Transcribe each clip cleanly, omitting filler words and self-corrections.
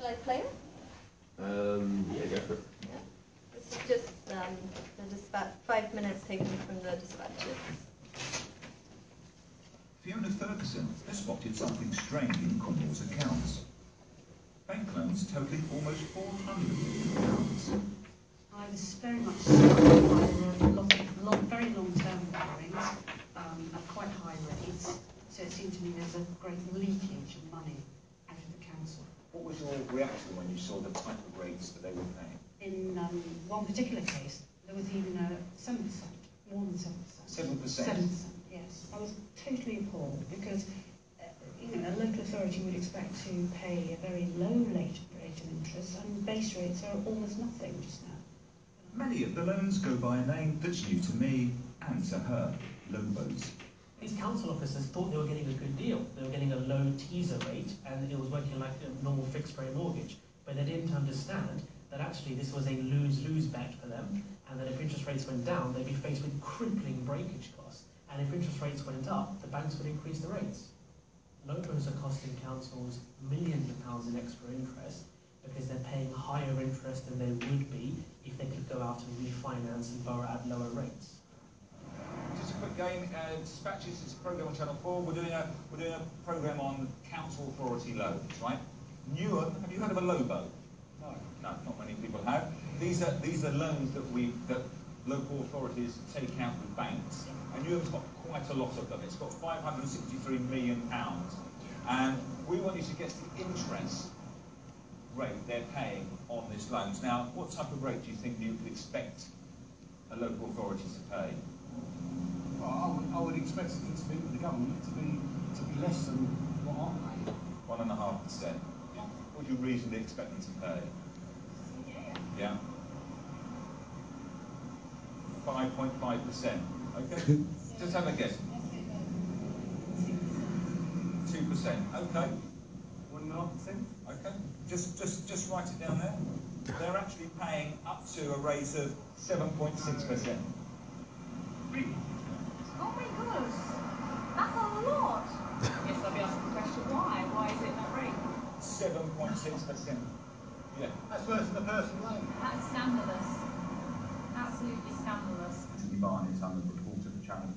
Shall I play it? Yeah, go for it. Yeah. This is just the dispatch, 5 minutes taken from the dispatches. Fiona Ferguson has spotted something strange in Cornwall's accounts. Bank loans totaling almost £400 million. I was very much struck by the very long-term borrowings at quite high rates, so it seemed to me there's a great leakage of money out of the council. What was your reaction when you saw the type of rates that they were paying? In one particular case, there was even a 7%, more than 7%. 7%? 7%, yes. I was totally appalled because you know, a local authority would expect to pay a very low rate of interest, and base rates are almost nothing just now. Many of the loans go by a name that's new to me and to her, LOBOs. These council officers thought they were getting a good deal. They were getting a low teaser rate and it was working like a normal fixed rate mortgage. But they didn't understand that actually this was a lose-lose bet for them, and that if interest rates went down, they'd be faced with crippling breakage costs. And if interest rates went up, the banks would increase the rates. LOBOs are costing councils millions of pounds in extra interest because they're paying higher interest than they would be if they could go out and refinance and borrow at lower rates. Just a quick game, Dispatches is a programme on Channel 4. We're doing a programme on council authority loans, right? Newham, have you heard of a LOBO? No. No, not many people have. These are loans that local authorities take out with banks, and Newham's got quite a lot of them. It's got £563 million. And we want you to guess the interest rate they're paying on these loans. Now, what type of rate do you think you could expect a local authority to pay? Well, I would expect it to be with the government to be less than what I'm paying. 1.5%. Yeah. What do you reasonably expect them to pay? Yeah. 5.5%. Okay. Just have a guess. 2%. Okay. 1.5%. Okay. Just write it down there. They're actually paying up to a rate of 7.6%. Oh my gosh, that's a lot. Yes, I'll be asking the question why. Why is it that rate? 7.6%. Yeah. That's worse than the personal loan. That's scandalous. Absolutely scandalous. Barnes, I'm a reporter for Channel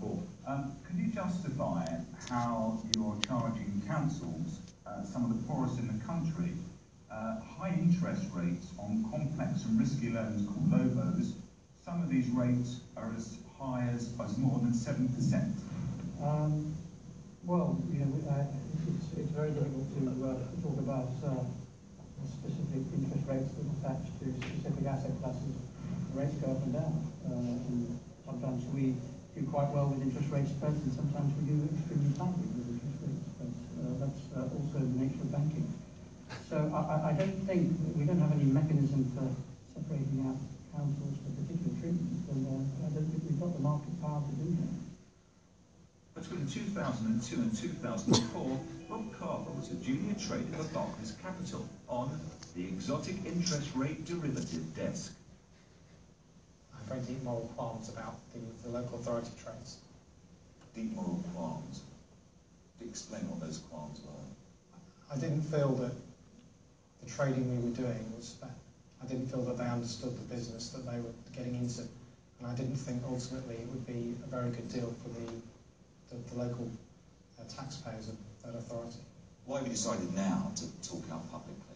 4. Could you justify how you're charging councils, some of the poorest in the country, high interest rates on complex and risky loans called LOBOs? Some of these rates are as high as more than 7%. Well, you know, it's very difficult to talk about specific interest rates that attach to specific asset classes. Rates go up and down. And sometimes we do quite well with interest rate spreads, and sometimes we do extremely badly with interest rate spreads. That's also the nature of banking. So I don't think we don't have any mechanism for separating out councils for particular treatment, and I don't think we've got the market power to do that. Between 2002 and 2004, Bob Carver was a junior trader for Barclays Capital on the Exotic Interest Rate Derivative Desk. Very deep moral qualms about the local authority trades. Deep moral qualms. Explain what those qualms were. I didn't feel that the trading we were doing was that. I didn't feel that they understood the business that they were getting into, and I didn't think ultimately it would be a very good deal for the local taxpayers of that authority. Why have you decided now to talk out publicly?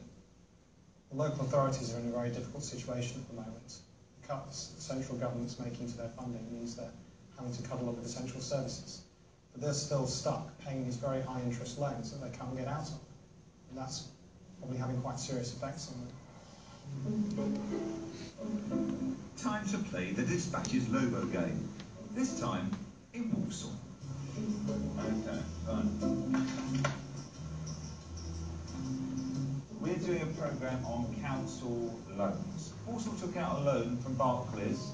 The local authorities are in a very difficult situation at the moment. Cuts the central government's making to their funding means they're having to cuddle up with essential services. But they're still stuck paying these very high interest loans that they can't get out of. And that's probably having quite serious effects on them. Time to play the Dispatches LOBO game. This time in Walsall. Okay, fine. We're doing a programme on council loans. Walsall took out a loan from Barclays,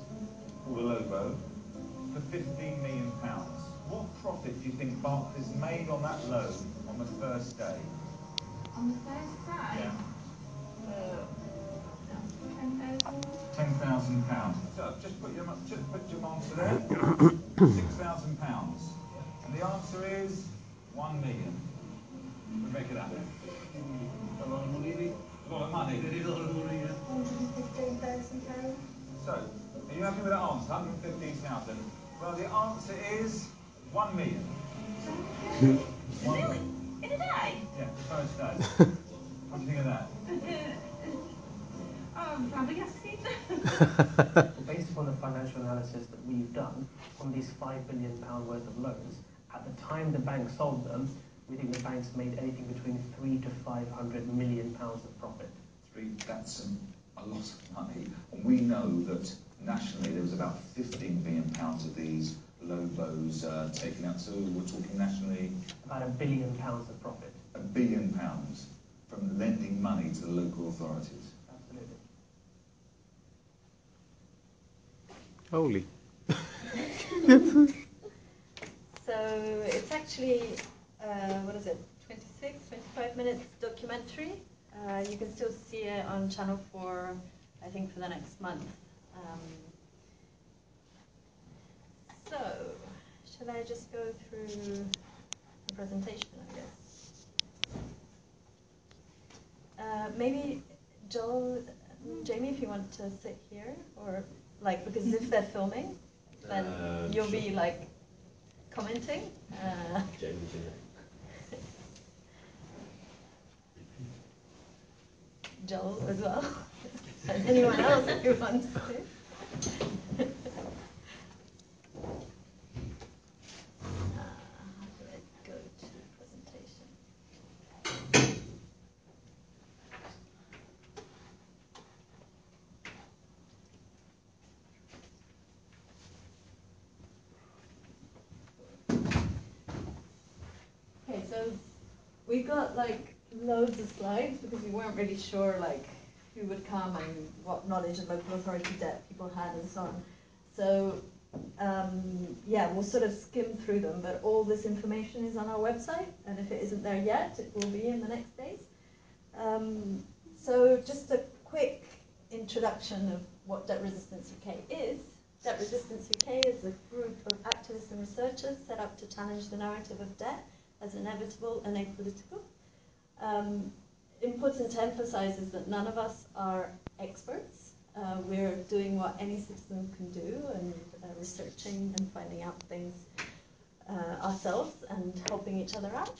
called a LOBO, for £15 million. What profit do you think Barclays made on that loan on the first day? On the first day? Yeah. £10,000. So just put your answer there. £6,000. And the answer is £1 million. We'll make it happen. money, did he? £115,000. So, are you happy with that answer? 115,000. Well, the answer is 1 million. Really? In a day? Yeah, first day. What do you think of that? Based upon the financial analysis that we've done on these £5 billion worth of loans, at the time the bank sold them, we think the banks made anything between £300 to £500 million of profit. That's a lot of money. And we know that nationally there was about £15 billion of these LOBOs taken out. So we're talking nationally about £1 billion of profit. £1 billion from lending money to the local authorities. Holy. So it's actually, what is it, 25 minutes documentary. You can still see it on Channel 4, I think, for the next month. So, shall I just go through the presentation, I guess? Maybe, Joel, Jamie, if you want to sit here, or... Like, because if they're filming, then you'll be like commenting. Joel as well. And anyone else who wants to. We got like loads of slides because we weren't really sure like who would come and what knowledge of local authority debt people had and so on. So yeah, we'll sort of skim through them, but all this information is on our website, and if it isn't there yet, it will be in the next days. So just a quick introduction of what Debt Resistance UK is. Debt Resistance UK is a group of activists and researchers set up to challenge the narrative of debt as inevitable and apolitical. Important to emphasize is that none of us are experts. We're doing what any citizen can do and researching and finding out things ourselves and helping each other out.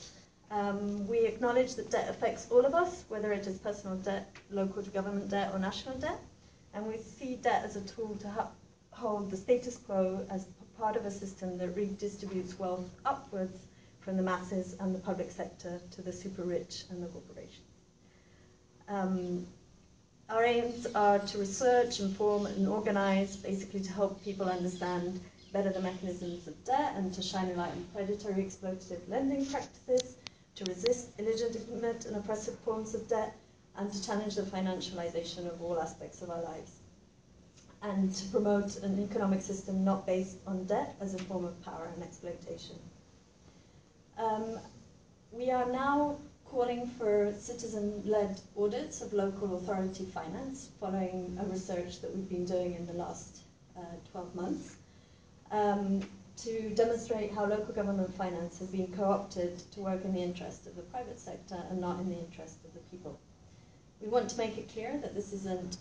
We acknowledge that debt affects all of us, whether it is personal debt, local government debt, or national debt. And we see debt as a tool to hold the status quo as part of a system that redistributes wealth upwards from the masses and the public sector to the super rich and the corporations. Our aims are to research, inform and organize, basically to help people understand better the mechanisms of debt and to shine a light on predatory exploitative lending practices, to resist illegitimate and oppressive forms of debt, and to challenge the financialization of all aspects of our lives, and to promote an economic system not based on debt as a form of power and exploitation. We are now calling for citizen-led audits of local authority finance following a research that we've been doing in the last 12 months to demonstrate how local government finance has been co-opted to work in the interest of the private sector and not in the interest of the people. We want to make it clear that this isn't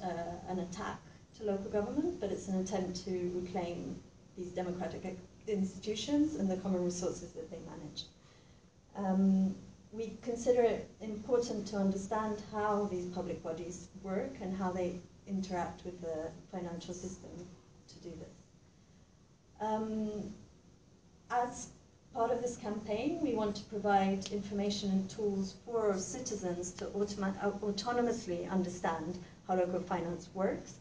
an attack to local government, but it's an attempt to reclaim these democratic institutions and the common resources that they manage. We consider it important to understand how these public bodies work and how they interact with the financial system to do this. As part of this campaign, we want to provide information and tools for citizens to autonomously understand how local finance works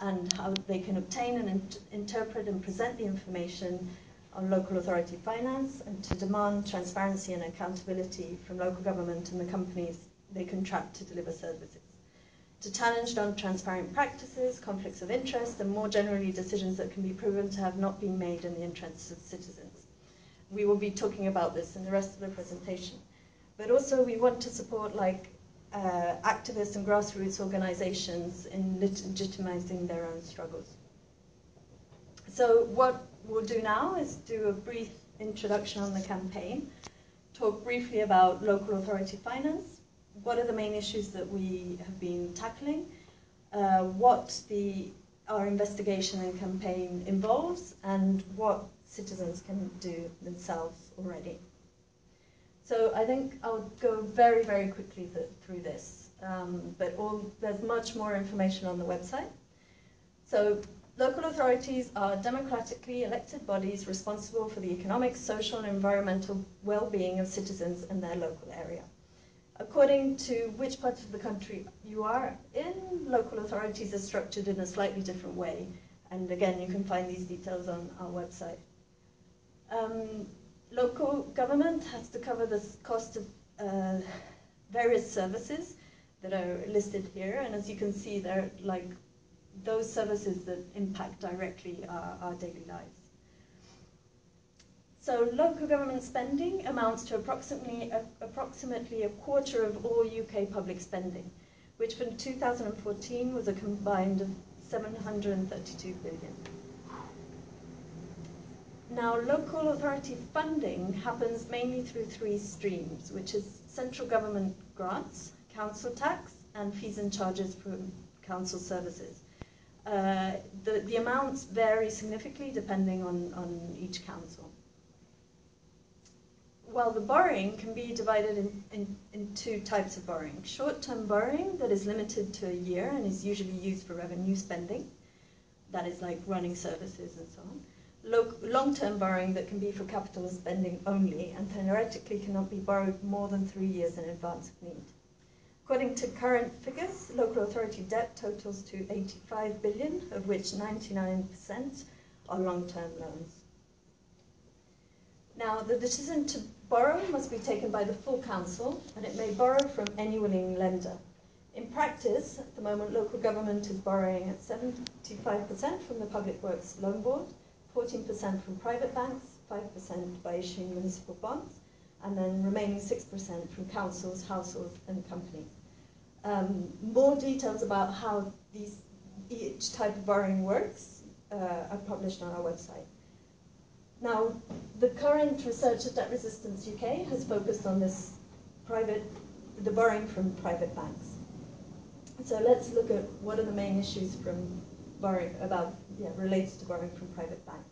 and how they can obtain and interpret and present the information on local authority finance, and to demand transparency and accountability from local government and the companies they contract to deliver services, to challenge non-transparent practices, conflicts of interest, and more generally decisions that can be proven to have not been made in the interests of citizens. We will be talking about this in the rest of the presentation. But also we want to support like activists and grassroots organizations in legitimizing their own struggles. So what we'll do now is do a brief introduction on the campaign, talk briefly about local authority finance, what are the main issues that we have been tackling, what our investigation and campaign involves, and what citizens can do themselves already. So I think I'll go very, very quickly through this, but there's much more information on the website. So local authorities are democratically elected bodies responsible for the economic, social and environmental well-being of citizens in their local area. According to which part of the country you are in, local authorities are structured in a slightly different way. And again, you can find these details on our website. Local government has to cover the cost of various services that are listed here, and as you can see, they're like those services that impact directly our daily lives. So local government spending amounts to approximately a quarter of all UK public spending, which for 2014 was a combined of 732 billion. Now, local authority funding happens mainly through three streams, which is central government grants, council tax, and fees and charges from council services. The amounts vary significantly depending on each council. While the borrowing can be divided in two types of borrowing. Short-term borrowing that is limited to a year and is usually used for revenue spending, that is like running services and so on. Long-term borrowing that can be for capital spending only and theoretically cannot be borrowed more than 3 years in advance of need. According to current figures, local authority debt totals to 85 billion, of which 99% are long-term loans. Now, the decision to borrow must be taken by the full council, and it may borrow from any willing lender. In practice, at the moment, local government is borrowing at 75% from the Public Works Loan Board, 14% from private banks, 5% by issuing municipal bonds, and then remaining 6% from councils, households, and companies. More details about how each type of borrowing works are published on our website. Now, the current research of Debt Resistance UK has focused on this the borrowing from private banks. So let's look at what are the main issues from related to borrowing from private banks.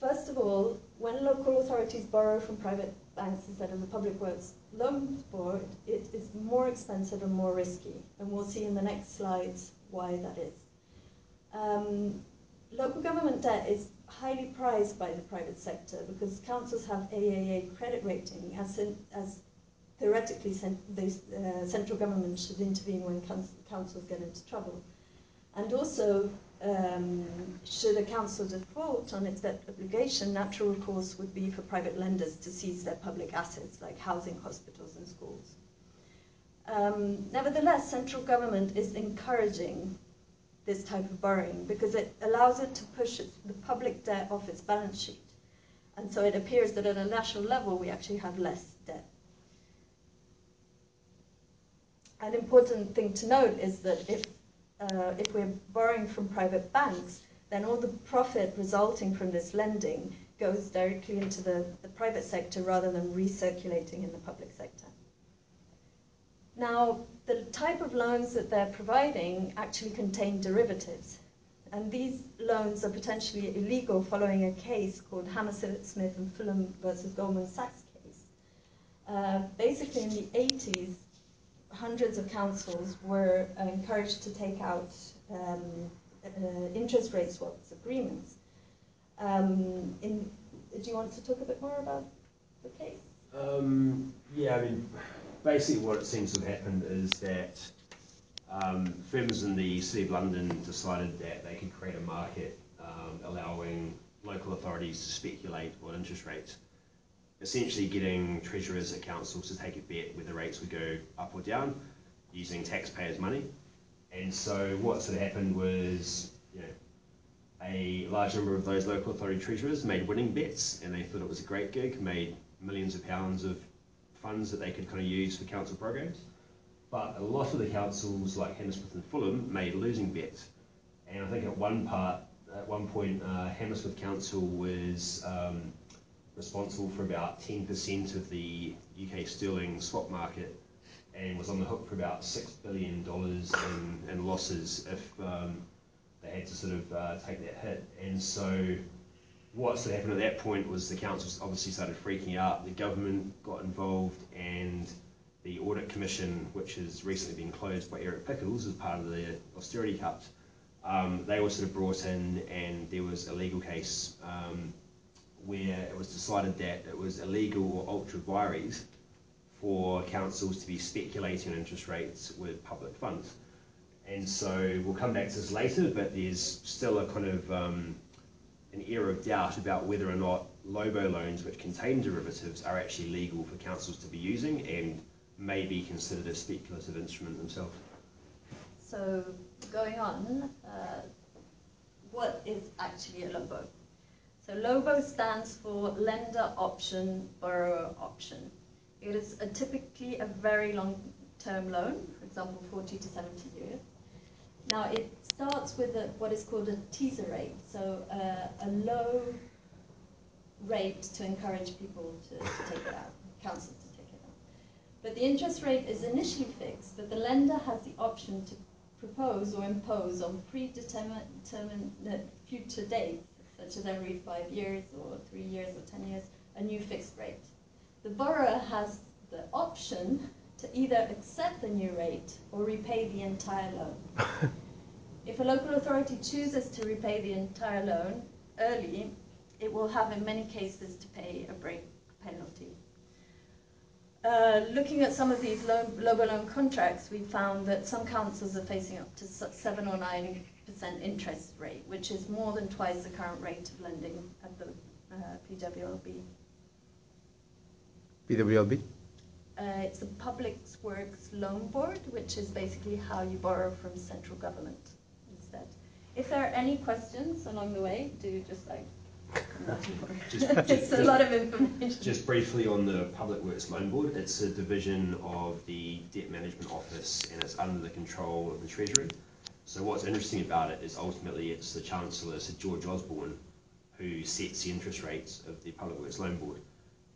First of all, when local authorities borrow from private banks instead of the Public Works Loan Board, it is more expensive and more risky, and we'll see in the next slides why that is. Local government debt is highly prized by the private sector because councils have AAA credit rating, as theoretically the central government should intervene when councils get into trouble. And also, should a council default on its debt obligation, natural recourse would be for private lenders to seize their public assets, like housing, hospitals, and schools. Nevertheless, central government is encouraging this type of borrowing because it allows it to push the public debt off its balance sheet. And so it appears that at a national level, we actually have less debt. An important thing to note is that if we're borrowing from private banks, then all the profit resulting from this lending goes directly into the private sector rather than recirculating in the public sector. Now, the type of loans that they're providing actually contain derivatives, and these loans are potentially illegal following a case called Hammersmith and Fulham versus Goldman Sachs case. Basically, in the 80s, hundreds of councils were encouraged to take out interest rate swaps agreements. Do you want to talk a bit more about the case? Yeah, I mean, basically what it seems to have happened is that firms in the City of London decided that they could create a market allowing local authorities to speculate on interest rates, essentially getting treasurers at councils to take a bet whether rates would go up or down using taxpayers' money. And so what sort of happened was, you know, a large number of those local authority treasurers made winning bets, and they thought it was a great gig, made millions of pounds of funds that they could kind of use for council programs. But a lot of the councils, like Hammersmith and Fulham, made losing bets. And I think at one point, Hammersmith Council was responsible for about 10% of the UK sterling swap market and was on the hook for about $6 billion in losses if they had to sort of take that hit. And so what sort of happened at that point was the councils obviously started freaking out, the government got involved, and the Audit Commission, which has recently been closed by Eric Pickles as part of the austerity cuts, they were sort of brought in, and there was a legal case where it was decided that it was illegal or ultra vires for councils to be speculating on interest rates with public funds. And so we'll come back to this later, but there's still a kind of an era of doubt about whether or not LOBO loans, which contain derivatives, are actually legal for councils to be using and may be considered a speculative instrument themselves. So going on, what is actually a LOBO? So LOBO stands for Lender Option Borrower Option. It is typically a very long-term loan, for example 40 to 70 years. Now it starts with what is called a teaser rate, so a low rate to encourage people to take it out, councils to take it out. But the interest rate is initially fixed, but the lender has the option to propose or impose on predetermined future dates, such as every 5 years or 3 years or 10 years, a new fixed rate. The borrower has the option to either accept the new rate or repay the entire loan. If a local authority chooses to repay the entire loan early, it will have in many cases to pay a break penalty. Looking at some of these LOBO loan contracts, we found that some councils are facing up to 7 or 9% interest rate, which is more than twice the current rate of lending at the PWLB? It's the Public Works Loan Board, which is basically how you borrow from central government instead. If there are any questions along the way, do just like... it's a lot of information. Just briefly on the Public Works Loan Board, it's a division of the Debt Management Office and it's under the control of the Treasury. So what's interesting about it is ultimately it's the Chancellor, Sir George Osborne, who sets the interest rates of the Public Works Loan Board.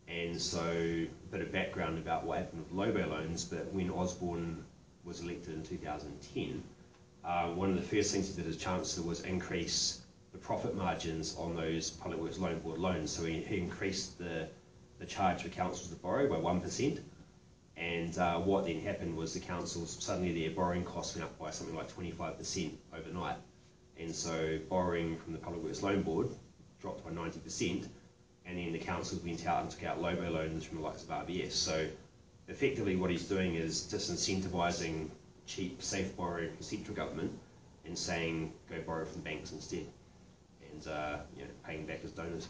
And so a bit of background about what happened with LOBO loans, but when Osborne was elected in 2010, one of the first things he did as Chancellor was increase the profit margins on those Public Works Loan Board loans. So he increased the charge for councils to borrow by 1%, and what then happened was the councils, suddenly their borrowing costs went up by something like 25% overnight, and so borrowing from the Public Works Loan Board dropped by 90%, and then the councils went out and took out LOBO loans from the likes of RBS. So effectively what he's doing is disincentivising cheap, safe borrowing from central government and saying go borrow from banks instead, and you know, paying back as donors.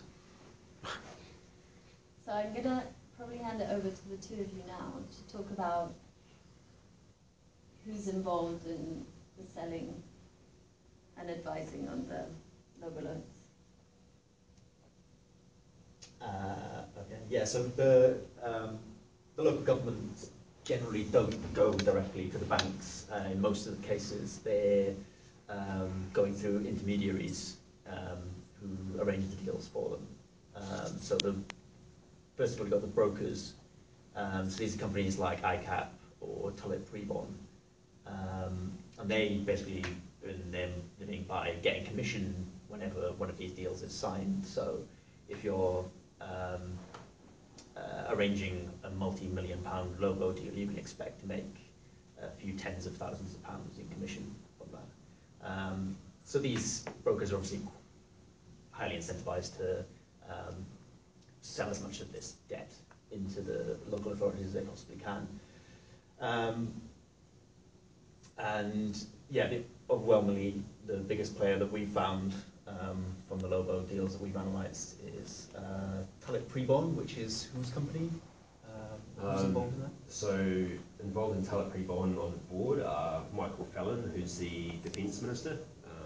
So I'm going to probably hand it over to the two of you now to talk about who's involved in the selling and advising on the LOBO loans. Okay. Yeah, so the local government generally don't go directly to the banks. In most of the cases, they're going through intermediaries who arrange the deals for them. So first of all, you've got the brokers. So these are companies like ICAP or Tullett Prebon, and they basically earn their living by getting commission whenever one of these deals is signed. So if you're arranging a multi-million-pound LOBO deal, you can expect to make a few tens of thousands of pounds in commission from that. So these brokers are obviously highly incentivized to sell as much of this debt into the local authorities as they possibly can. And yeah, overwhelmingly, the biggest player that we found from the LOBO deals that we've analysed is Tullett Prebon, which is whose company? Who's involved in that? So involved in Tullett Prebon on the board are Michael Fallon, who's the Defence Minister,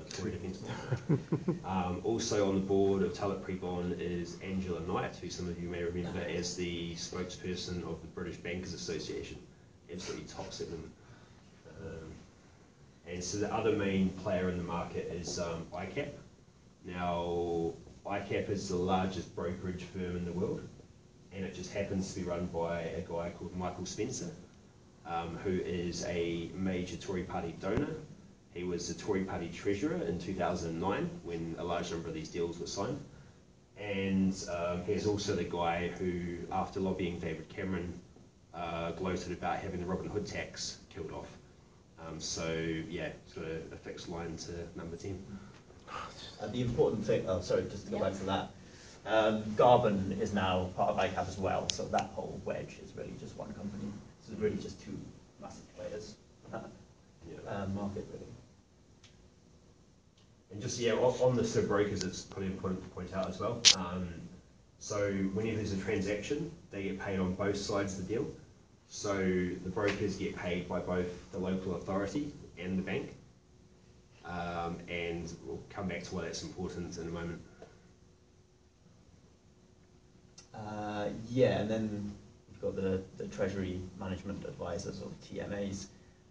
Tory Defence Minister. Also on the board of Tullett Prebon is Angela Knight, who some of you may remember as the spokesperson of the British Bankers Association. Absolutely tops at them. And so the other main player in the market is ICAP. Now, ICAP is the largest brokerage firm in the world, and it just happens to be run by a guy called Michael Spencer, who is a major Tory party donor. He was the Tory party treasurer in 2009 when a large number of these deals were signed. And he's also the guy who, after lobbying David Cameron, gloated about having the Robin Hood tax killed off. So yeah, it's got a fixed line to number 10. The important thing, oh sorry, just to go back to that, Garvan is now part of ICAP as well, so that whole wedge is really just one company. So there's really just two massive players in that market, really. And just, yeah, on the sub-brokers, it's probably important to point out as well. So whenever there's a transaction, they get paid on both sides of the deal. So the brokers get paid by both the local authority and the bank. And we'll come back to why that's important in a moment. Yeah, and then we've got the Treasury Management Advisers, or TMAs.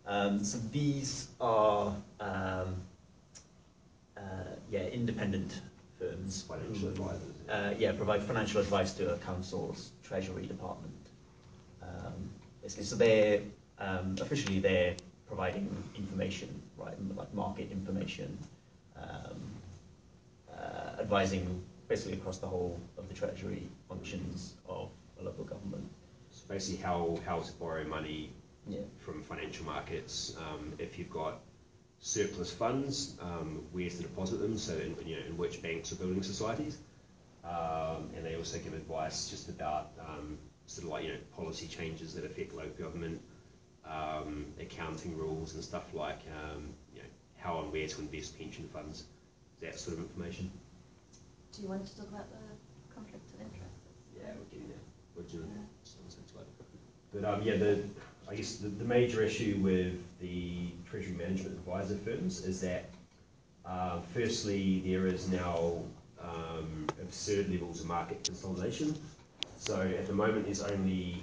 So these are independent firms. Financial advisors. Yeah, provide financial advice to a council's treasury department. Basically, so they're officially they're providing information, right, like market information, advising basically across the whole of the treasury functions of a local government. So basically, how to borrow money from financial markets. If you've got surplus funds, where to deposit them, so in which banks or building societies, and they also give advice just about sort of like policy changes that affect local government, accounting rules and stuff like how and where to invest pension funds, that sort of information. Do you want to talk about the conflict of interest? Yeah, we're getting there. But I guess the major issue with the Treasury Management Advisor firms is that, firstly, there is now absurd levels of market consolidation. So at the moment, there's only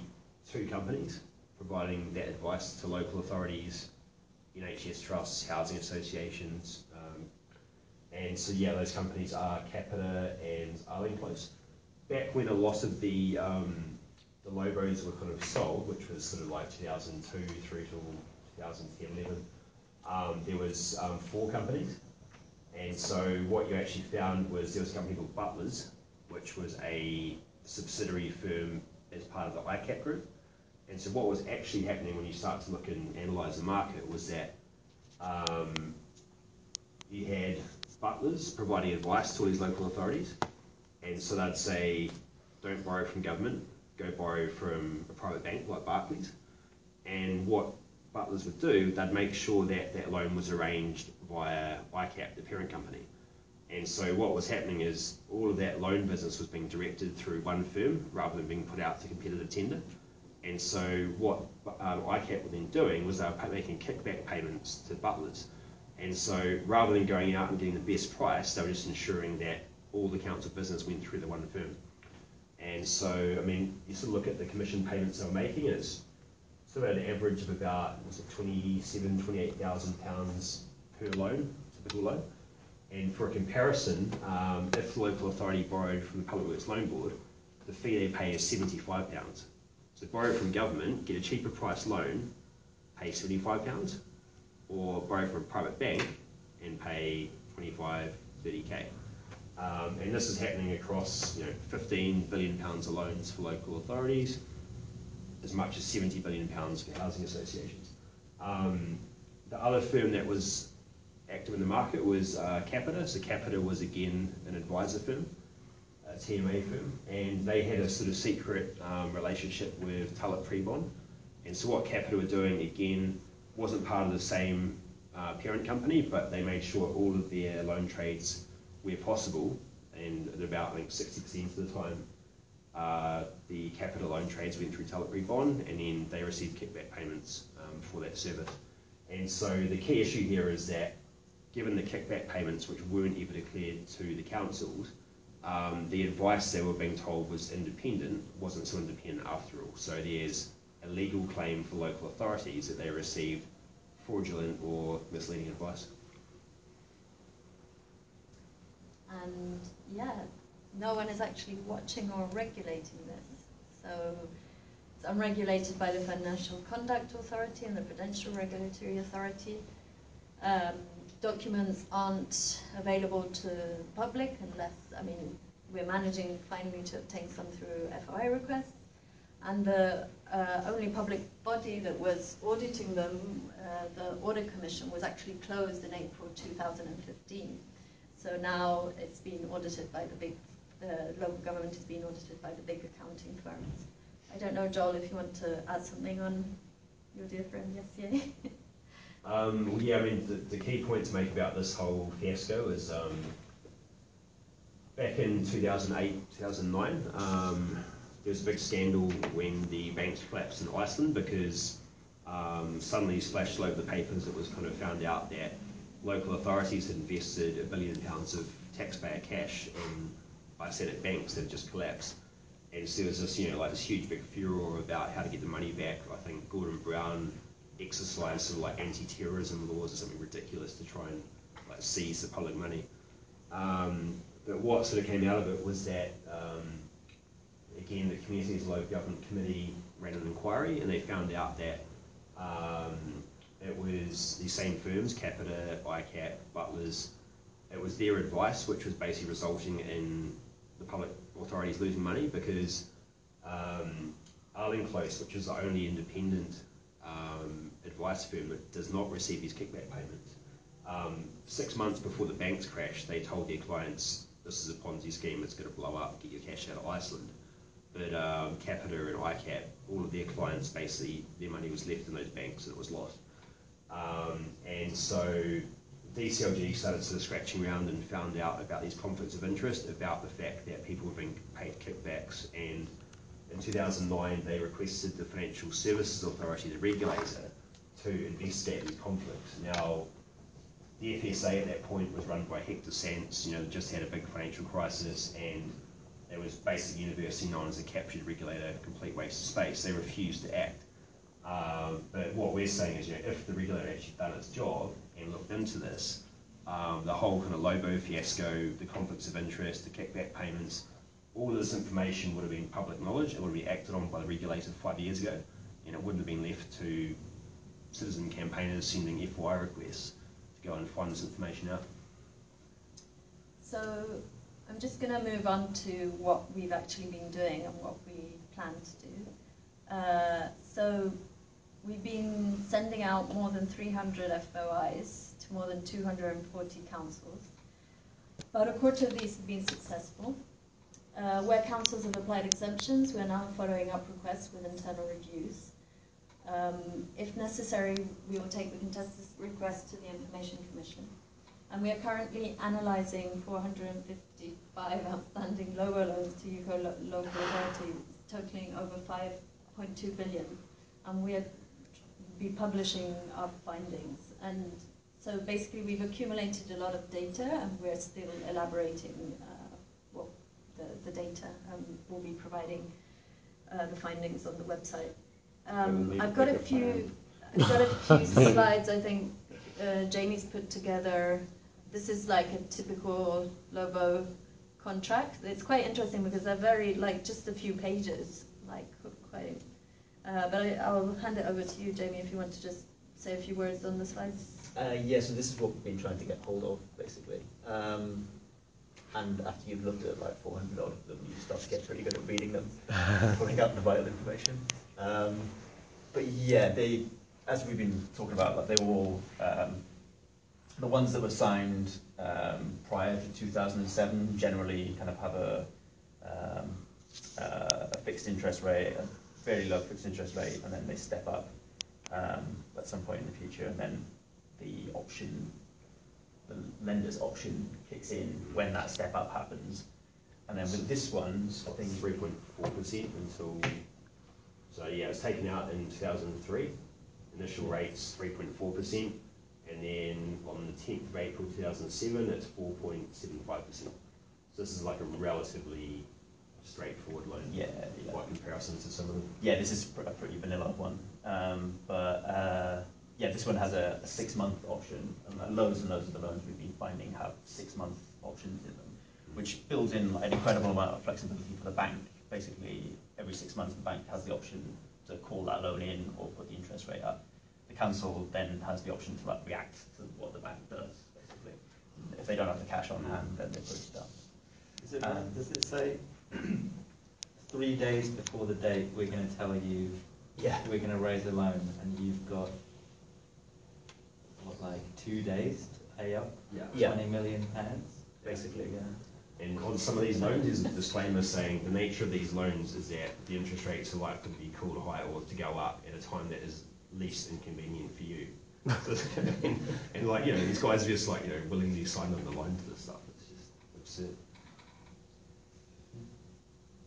two companies providing that advice to local authorities, NHS trusts, housing associations, and so yeah, those companies are Capita and Arlingclose. Back when a lot of the LOBOs were kind of sold, which was sort of like 2002 through till 2010-11, there was four companies, and so what you actually found was there was a company called Butlers, which was a subsidiary firm as part of the ICAP group. And so what was actually happening when you start to look and analyse the market was that you had Butlers providing advice to all these local authorities, and so they'd say, don't borrow from government, go borrow from a private bank like Barclays. And what Butlers would do, they'd make sure that that loan was arranged via ICAP, the parent company. And so what was happening is all of that loan business was being directed through one firm rather than being put out to competitive tender. And so what ICAP were then doing was they were making kickback payments to Butlers. And so rather than going out and getting the best price, they were just ensuring that all the counts of business went through the one firm. And so, I mean, you sort of look at the commission payments they were making, and it's sort of an average of about £27,000, £28,000 per loan, typical loan. And for a comparison, if the local authority borrowed from the Public Works Loan Board, the fee they pay is £75. So borrow from government, get a cheaper price loan, pay £75, or borrow from a private bank and pay 25, 30k. And this is happening across £15 billion of loans for local authorities, as much as £70 billion for housing associations. The other firm that was active in the market was Capita. So Capita was again an advisor firm, a TMA firm, and they had a sort of secret relationship with Tullett Prebon. And so what Capita were doing again wasn't part of the same parent company, but they made sure all of their loan trades, where possible, and at about like 60% of the time, the Capita loan trades went through Tullett Prebon, and then they received kickback payments for that service. And so the key issue here is that, given the kickback payments, which weren't ever declared to the councils, the advice they were being told was independent, wasn't so independent after all. So there's a legal claim for local authorities that they received fraudulent or misleading advice. And yeah, no one is actually watching or regulating this. So are regulated by the Financial Conduct Authority and the Prudential Regulatory Authority. Documents aren't available to the public unless, I mean, we're managing finally to obtain some through FOI requests. And the only public body that was auditing them, the Audit Commission, was actually closed in April 2015. So now it's been audited by the big, local government is being audited by the big accounting firms. I don't know, Joel, if you want to add something on your dear friend yesterday. Yeah, I mean, the key point to make about this whole fiasco is back in 2008, 2009, there was a big scandal when the banks collapsed in Iceland because suddenly splashed all over the papers. It was kind of found out that local authorities had invested £1 billion of taxpayer cash in Icelandic banks that had just collapsed. And so there was this, you know, like this huge big furor about how to get the money back. I think Gordon Brown exercised sort of like anti-terrorism laws or something ridiculous to try and like seize the public money. But what sort of came out of it was that, again, the Communities and Local Government Committee ran an inquiry, and they found out that it was the same firms, Capita, ICAP, Butlers. It was their advice which was basically resulting in the public authorities losing money, because Arlingclose, which is the only independent advice firm that does not receive these kickback payments, 6 months before the banks crashed, they told their clients, this is a Ponzi scheme, it's going to blow up, get your cash out of Iceland. But Capita and ICAP, all of their clients, basically, their money was left in those banks and it was lost. And so DCLG started sort of scratching around and found out about these conflicts of interest, about the fact that people were being paid kickbacks, and in 2009 they requested the Financial Services Authority, the regulator, to investigate these conflicts. Now, the FSA at that point was run by Hector Sands, you know, just had a big financial crisis, and it was basically universally known as a captured regulator, a complete waste of space. They refused to act. But what we're saying is, you know, if the regulator had actually done its job and looked into this, the whole kind of LOBO fiasco, the conflicts of interest, the kickback payments, all of this information would have been public knowledge. It would have been acted on by the regulator 5 years ago, and it wouldn't have been left to citizen campaigners sending FOI requests to go and find this information out. So I'm just going to move on to what we've actually been doing and what we plan to do. So we've been sending out more than 300 FOIs to more than 240 councils. About a quarter of these have been successful. Where councils have applied exemptions, we're now following up requests with internal reviews. If necessary, we will take the contested request to the Information Commission. And we are currently analysing 455 outstanding LOBO loans to UK local authorities, totalling over £5.2 billion. And we'll be publishing our findings. And so basically we've accumulated a lot of data, and we're still elaborating what the data, and we'll be providing the findings on the website. I've got a few slides, I think Jamie's put together. This is like a typical LOBO contract. It's quite interesting because they're very, like, just a few pages, like quite. But I'll hand it over to you, Jamie, if you want to just say a few words on the slides. Yeah, so this is what we've been trying to get hold of, basically. And after you've looked at like 400 odd of them, you start to get pretty good at reading them, pulling out the vital information. But yeah, they, as we've been talking about, like, they were all the ones that were signed prior to 2007 generally kind of have a fixed interest rate. Very low fixed interest rate, and then they step up at some point in the future, and then the option, the lender's option, kicks in when that step up happens. And then with this one, I think 3.4% until. So yeah, it was taken out in 2003. Initial rates 3.4%, and then on the 10th of April 2007, it's 4.75%. So this is like a relatively straightforward loan, yeah. By comparison to some of them. Yeah, this is a pretty vanilla one, but yeah, this one has a 6-month option, and loads of the loans we've been finding have 6-month options in them, which builds in like an incredible amount of flexibility for the bank. Basically, every 6 months the bank has the option to call that loan in or put the interest rate up. The council then has the option to react to what the bank does, basically. If they don't have the cash on hand, then they put it up. Does it say 3 days before the date we're going to tell you we're going to raise a loan, and you've got what, like 2 days to pay up £20 million, basically? Yeah. And on some of these loans, there's a disclaimer saying the nature of these loans is that the interest rates are likely to be called high or to go up at a time that is least inconvenient for you. And like, you know, these guys are just like, you know, willingly sign on the loan to this stuff. It's just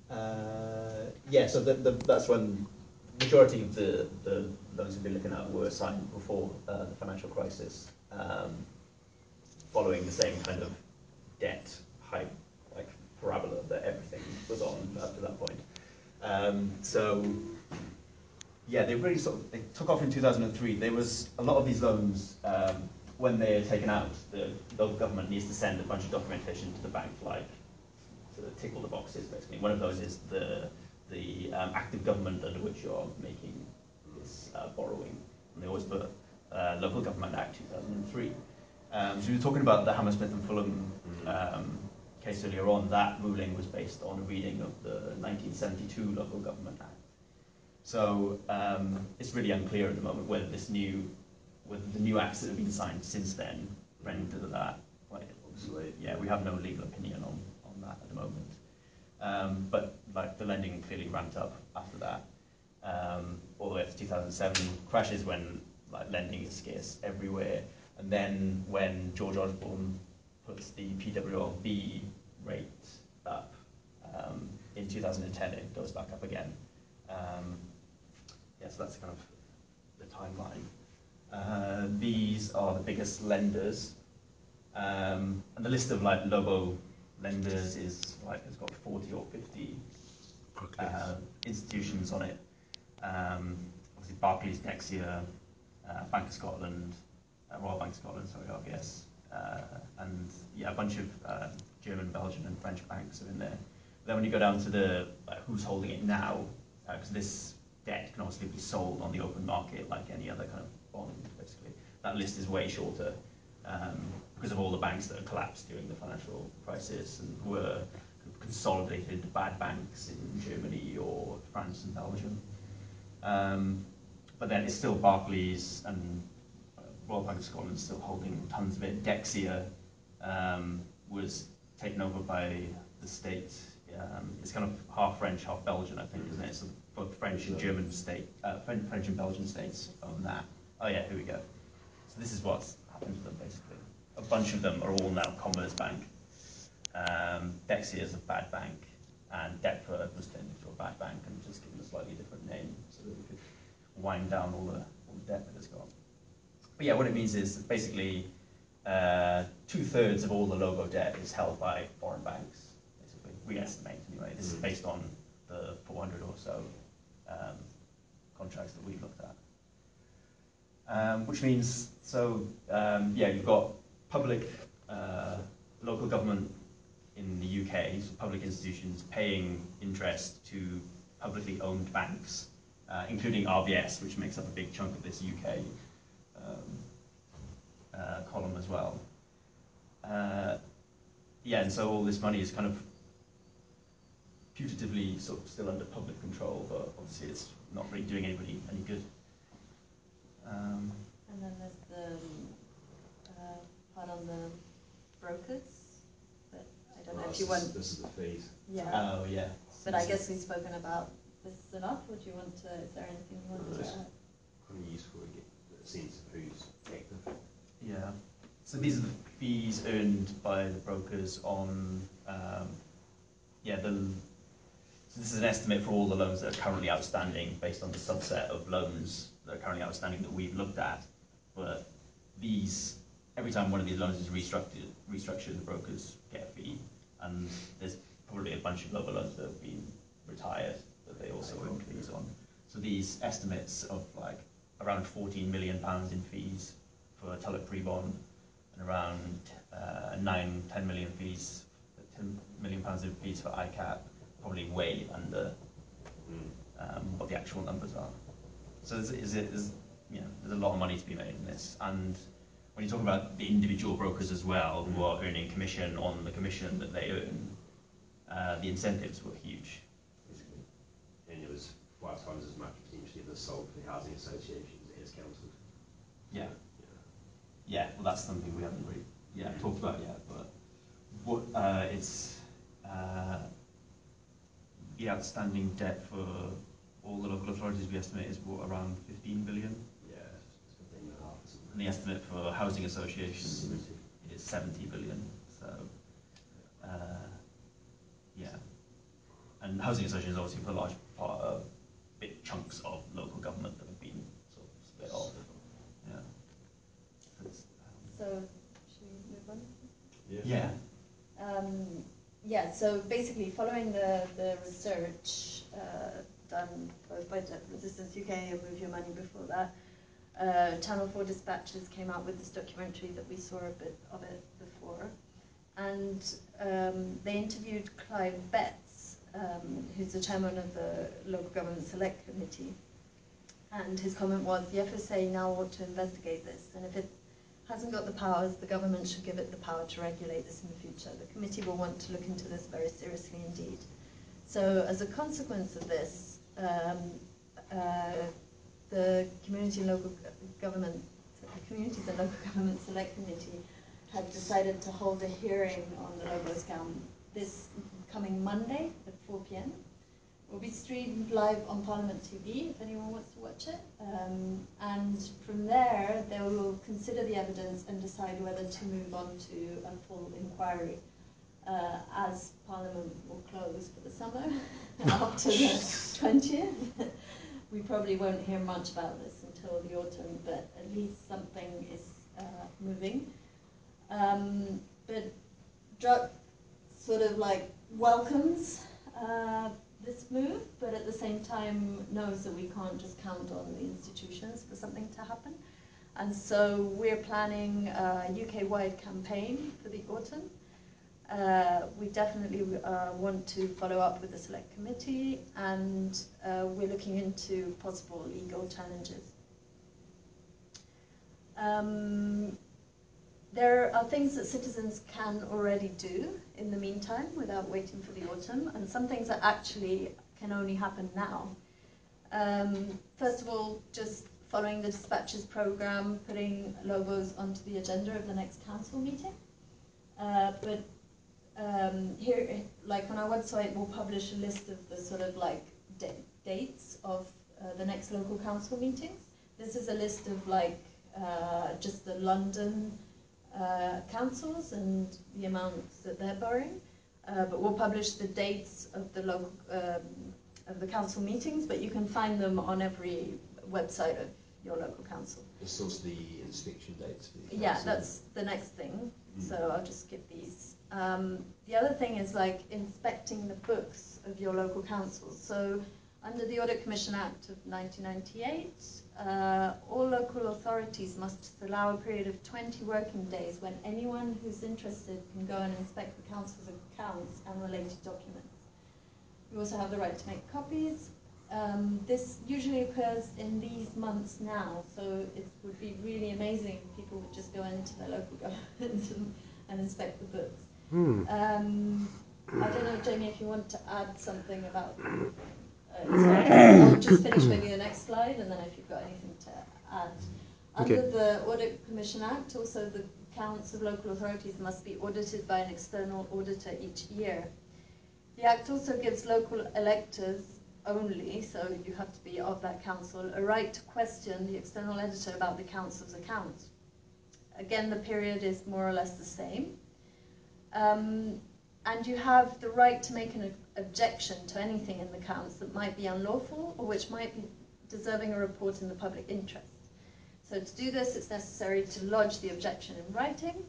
absurd. Yeah, so that's when the majority of the loans we've been looking at were signed before the financial crisis, following the same kind of debt hype, like parabola that everything was on up to that point. So yeah, they really sort of, they took off in 2003. There was a lot of these loans, when they're taken out, the local government needs to send a bunch of documentation to the bank, like to tick all the boxes, basically. One of those is the active government under which you're making this borrowing. And they always put Local Government Act 2003. So we were talking about the Hammersmith and Fulham case earlier on. That ruling was based on a reading of the 1972 Local Government Act. So it's really unclear at the moment whether this new, whether the new acts that have been signed since then render that. Well, obviously, yeah, we have no legal opinion on that at the moment. But like the lending clearly ramped up after that, all the way up to 2007 crashes when like lending is scarce everywhere. And then when George Osborne puts the PWLB rate up in 2010, it goes back up again. Yeah, so that's kind of the timeline. These are the biggest lenders, and the list of like LOBO lenders is like it's got 40 or 50 institutions on it. Obviously, Barclays, Dexia, Bank of Scotland. Royal Bank of Scotland, sorry, RBS, and yeah, a bunch of German, Belgian, and French banks are in there. But then when you go down to the who's holding it now, because this debt can obviously be sold on the open market like any other kind of bond, basically. That list is way shorter because of all the banks that have collapsed during the financial crisis and were consolidated bad banks in Germany or France and Belgium. But then it's still Barclays and Royal Bank of Scotland still holding tons of it. Dexia was taken over by the state. It's kind of half French, half Belgian, I think, isn't it? So both French and German state, French and Belgian states own that. Oh yeah, here we go. So this is what's happened to them basically. A bunch of them are all now Commerzbank. Dexia is a bad bank, and Deptford was turned into a bad bank and just given a slightly different name so that we could wind down all the debt that it's got. But yeah, what it means is basically 2/3 of all the LOBO debt is held by foreign banks, basically. We estimate, anyway. This is based on the 400 or so contracts that we've looked at. Which means, so, yeah, you've got public, local government in the UK, so public institutions paying interest to publicly owned banks, including RBS, which makes up a big chunk of this UK column as well. Yeah, and so all this money is kind of putatively sort of still under public control, but obviously it's not really doing anybody any good. And then there's the part on the brokers, but I don't know if you want... This is the fees. Yeah. Oh, yeah. But I guess we've spoken about this enough. Would you want to... Is there anything you want to add? Kind of useful again. Sense of who's active. Yeah. So these are the fees earned by the brokers on, yeah, so this is an estimate for all the loans that are currently outstanding based on the subset of loans that are currently outstanding that we've looked at. But these, every time one of these loans is restructured, the brokers get a fee. And there's probably a bunch of lower loans that have been retired that they also earn fees on. So these estimates of like, around £14 million in fees for Tullett Prebon, and around £10 million in fees for ICAP, probably way under what the actual numbers are. So there's a lot of money to be made in this. And when you talk about the individual brokers as well, who are earning commission on the commission that they earn, the incentives were huge. Basically. And it was 5 times as much potentially that's sold for the housing associations as councils. Yeah. Yeah, well, that's something we haven't really talked about yet, but what it's the outstanding debt for all the local authorities we estimate is what, around 15 billion? Yeah, it's 15.5. And the estimate for housing associations is 70 billion. So, and housing associations obviously for a large part are big chunks of local government that have been sort of split off. So should we move on? Yeah. So basically following the research done both by Debt Resistance UK and Move Your Money before that, Channel 4 Dispatches came out with this documentary that we saw a bit of it before. And they interviewed Clive Betts, who's the chairman of the Local Government Select Committee. And his comment was, the FSA now ought to investigate this, and if it hasn't got the powers, the government should give it the power to regulate this in the future. The committee will want to look into this very seriously indeed. So as a consequence of this, the Communities and Local Government Select Committee have decided to hold a hearing on the LOBO scam this coming Monday at 4 p.m. Will be streamed live on Parliament TV if anyone wants to watch it. And from there, they will consider the evidence and decide whether to move on to a full inquiry as Parliament will close for the summer after the 20th. We probably won't hear much about this until the autumn, but at least something is moving. But Druck sort of like welcomes this move, but at the same time knows that we can't just count on the institutions for something to happen. And so we're planning a UK-wide campaign for the autumn. We definitely want to follow up with the Select Committee, and we're looking into possible legal challenges. There are things that citizens can already do in the meantime without waiting for the autumn, and some things that actually can only happen now. First of all, just following the dispatches programme, putting LOBOs onto the agenda of the next council meeting. Here, like on our website, we'll publish a list of the sort of like dates of the next local council meetings. This is a list of like just the London councils and the amounts that they're borrowing, but we'll publish the dates of the local of the council meetings. But you can find them on every website of your local council. It's also the inspection dates. For the council. Yeah, that's the next thing. So I'll just skip these. The other thing is like inspecting the books of your local councils. So under the Audit Commission Act of 1998. All local authorities must allow a period of 20 working days when anyone who's interested can go and inspect the council's accounts and related documents. You also have the right to make copies. This usually occurs in these months now, so it would be really amazing if people would just go into their local government and inspect the books. I don't know, Jamie, if you want to add something about I'll just finish maybe the next slide, and then if you've got anything to add. Under the Audit Commission Act, also the accounts of local authorities must be audited by an external auditor each year. The Act also gives local electors only, so you have to be of that council, a right to question the external auditor about the council's accounts. Again, the period is more or less the same. And you have the right to make an objection to anything in the accounts that might be unlawful or which might be deserving a report in the public interest. So to do this, it's necessary to lodge the objection in writing,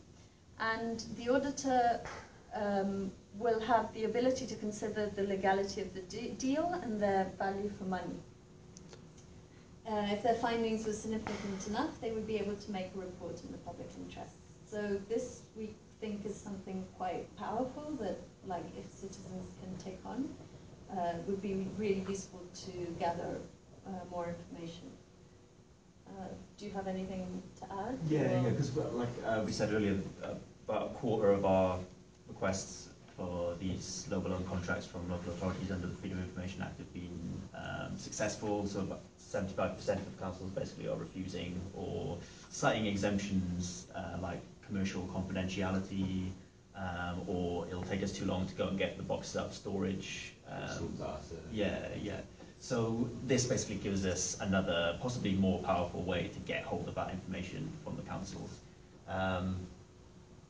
and the auditor will have the ability to consider the legality of the deal and their value for money. If their findings were significant enough, they would be able to make a report in the public interest. So this we think is something quite powerful that like if citizens can take on. would be really useful to gather more information. Do you have anything to add? Yeah, because like we said earlier, about a quarter of our requests for these global loan contracts from local authorities under the Freedom of Information Act have been successful. So about 75% of councils basically are refusing or citing exemptions like commercial confidentiality, or it'll take us too long to go and get the boxes out of storage. Yeah. So this basically gives us another, possibly more powerful way to get hold of that information from the councils.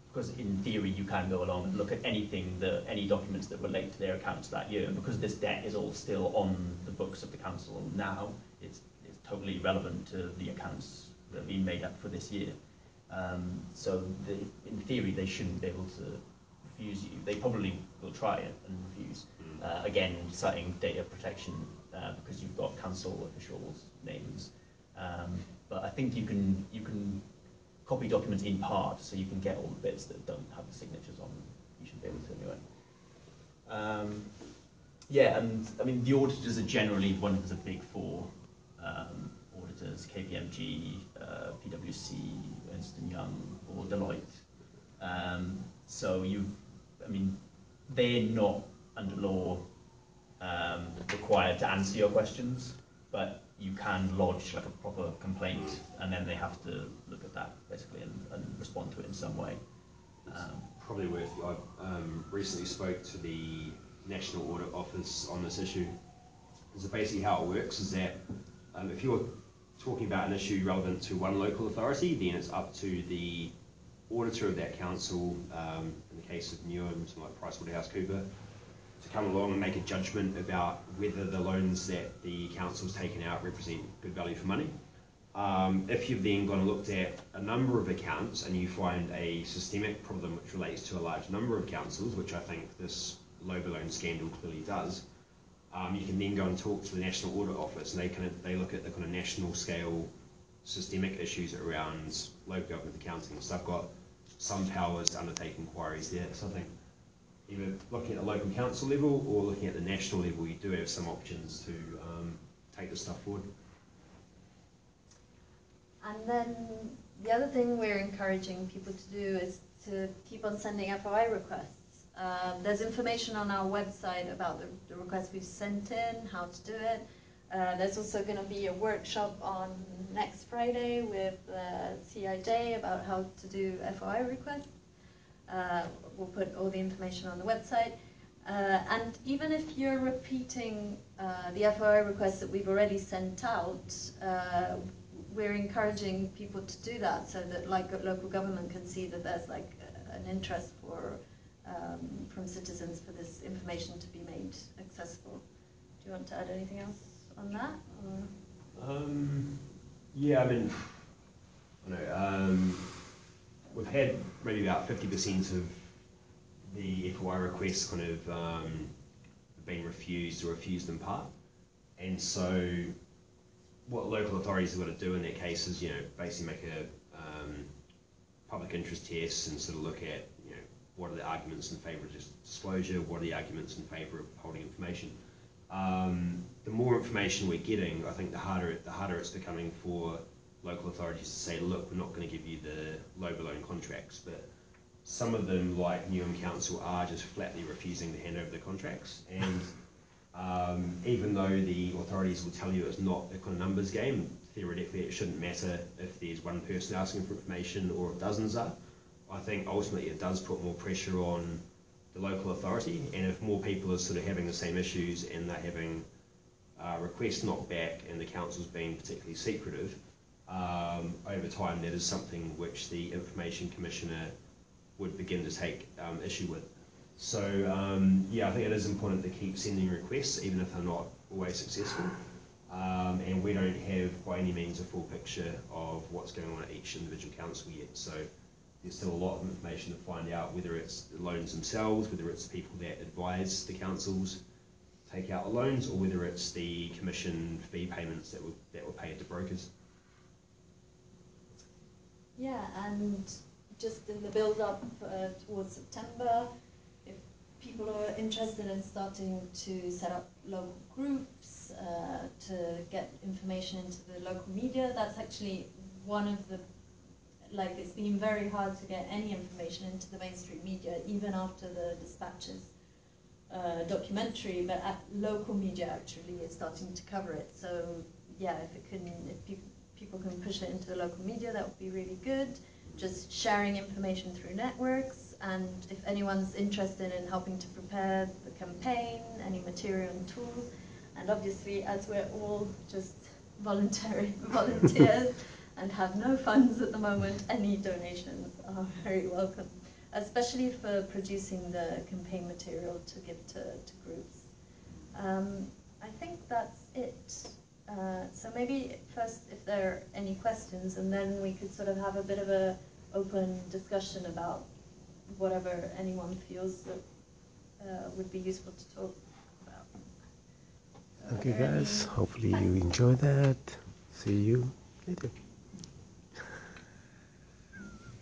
Because in theory, you can go along and look at anything, any documents that relate to their accounts that year. And because this debt is all still on the books of the council now, it's totally relevant to the accounts that have been made up for this year. So in theory, they shouldn't be able to refuse you. They probably will try it and refuse. Again, citing data protection because you've got council officials' names. But I think you can copy documents in part, so you can get all the bits that don't have the signatures on them. You should be able to anyway. Yeah, and I mean, the auditors are generally one of the big four auditors, KPMG, PwC, Ernst & Young, or Deloitte. So they're not under law required to answer your questions, but you can lodge like a proper complaint, and then they have to look at that basically and respond to it in some way. It's probably worth it. I recently spoke to the National Audit Office on this issue. So basically how it works is that if you're talking about an issue relevant to one local authority, then it's up to the auditor of that council, in the case of Newham, like PricewaterhouseCoopers, to come along and make a judgment about whether the loans that the council's taken out represent good value for money. If you've then gone and looked at a number of accounts and you find a systemic problem which relates to a large number of councils, which I think this LOBO loan scandal clearly does, you can then go and talk to the National Audit Office, and they look at the kind of national scale systemic issues around local government accounting. So I've got some powers to undertake inquiries there. So I think either looking at the local council level or looking at the national level, you do have some options to take this stuff forward. And then the other thing we're encouraging people to do is to keep on sending FOI requests. There's information on our website about the requests we've sent in, how to do it. There's also going to be a workshop on next Friday with CIJ about how to do FOI requests. We'll put all the information on the website. And even if you're repeating the FOI requests that we've already sent out, we're encouraging people to do that so that local government can see that there's an interest from citizens for this information to be made accessible. Do you want to add anything else on that? Or? Yeah, I don't know. We've had maybe about 50% of the FOI requests kind of been refused or refused in part. And so what local authorities have got to do in their case is, basically make a public interest test and sort of look at, what are the arguments in favour of disclosure, what are the arguments in favour of holding information. The more information we're getting, I think the harder it's becoming for local authorities to say, look, we're not going to give you the LOBO loan contracts, but some of them, like Newham Council, are just flatly refusing to hand over the contracts. And even though the authorities will tell you it's not a kind of numbers game, theoretically it shouldn't matter if there's one person asking for information or if dozens are. I think ultimately it does put more pressure on the local authority, and if more people are sort of having the same issues and they're having requests knocked back and the council's being particularly secretive, over time, that is something which the Information Commissioner would begin to take issue with. So, yeah, I think it is important to keep sending requests, even if they're not always successful. And we don't have, by any means, a full picture of what's going on at each individual council yet. So there's still a lot of information to find out, whether it's the loans themselves, whether it's people that advise the councils take out the loans, or whether it's the commission fee payments that were paid to brokers. Yeah, and just in the build-up towards September, if people are interested in starting to set up local groups, to get information into the local media. That's actually one of the, like, it's been very hard to get any information into the mainstream media, even after the Dispatches documentary, but local media actually is starting to cover it. So yeah, if it can, if people can push it into the local media, that would be really good. Just sharing information through networks, and if anyone's interested in helping to prepare the campaign, any material and tools, and obviously as we're all just volunteers and have no funds at the moment, any donations are very welcome, especially for producing the campaign material to give to groups. I think that's it. So maybe first if there are any questions, and then we could sort of have a bit of an open discussion about whatever anyone feels that would be useful to talk about. So okay guys, hopefully you enjoy that. See you later.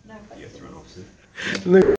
No questions. Yes,